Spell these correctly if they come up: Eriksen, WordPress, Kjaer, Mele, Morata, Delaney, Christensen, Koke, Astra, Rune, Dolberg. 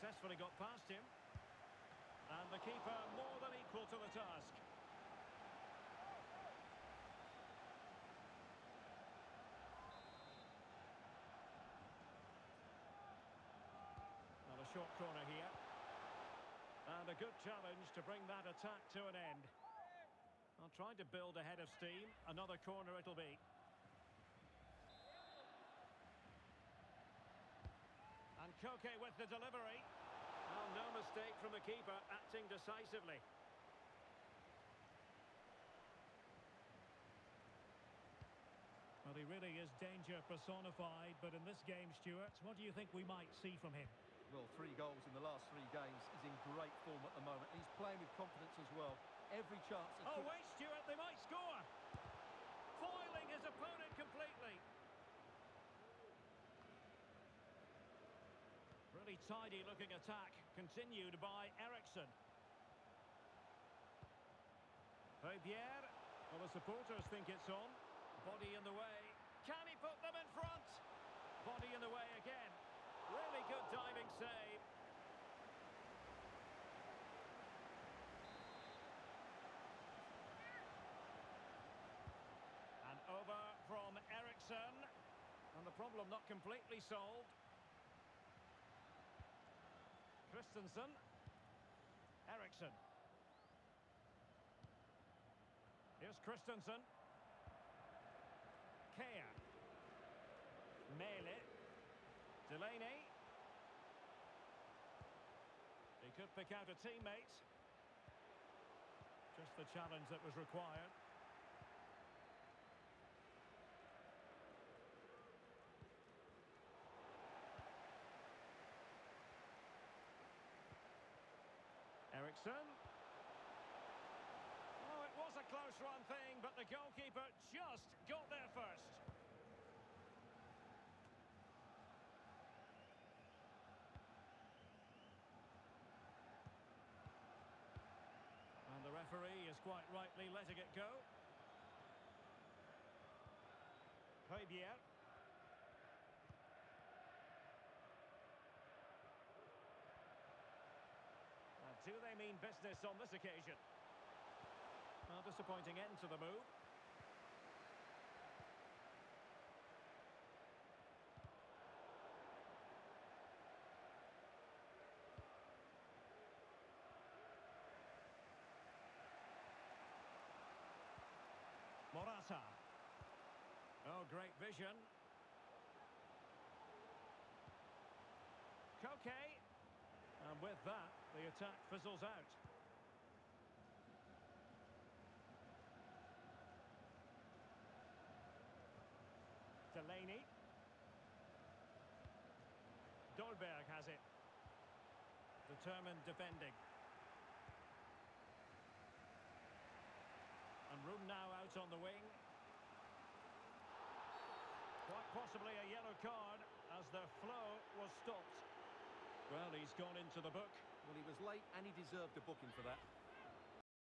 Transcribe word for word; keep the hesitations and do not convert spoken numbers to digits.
successfully got past him. And the keeper more than equal to the task. Another short corner here. And a good challenge to bring that attack to an end. I'll try to build ahead of steam. Another corner it'll be. And Koke with the delivery. Oh, no mistake from the keeper, acting decisively. Well, he really is danger personified, but in this game, Stuart, what do you think we might see from him? Well, three goals in the last three games. He's in great form at the moment. He's playing with confidence as well. Every chance... Oh, wait, Stuart, they might score! Foiling his opponent completely. Really tidy looking attack, continued by Eriksen. Kjaer, well, the supporters think it's on. Body in the way. Can he put them in front? Body in the way again. Really good diving save. And over from Eriksen. And the problem not completely solved. Christensen, Eriksen. Here's Christensen. Kjaer. Mele. Delaney. He could pick out a teammate. Just the challenge that was required. Eriksen. Oh, it was a close run thing, but the goalkeeper just got there first. And the referee is quite rightly letting it go. Kjaer. Do they mean business on this occasion? A disappointing end to the move. Morata. Oh, great vision. Koke. And with that, the attack fizzles out. Delaney. Dolberg has it. Determined defending. And Rune now out on the wing. Quite possibly a yellow card as the flow was stopped. Well, he's gone into the book. Well, he was late and he deserved a booking for that.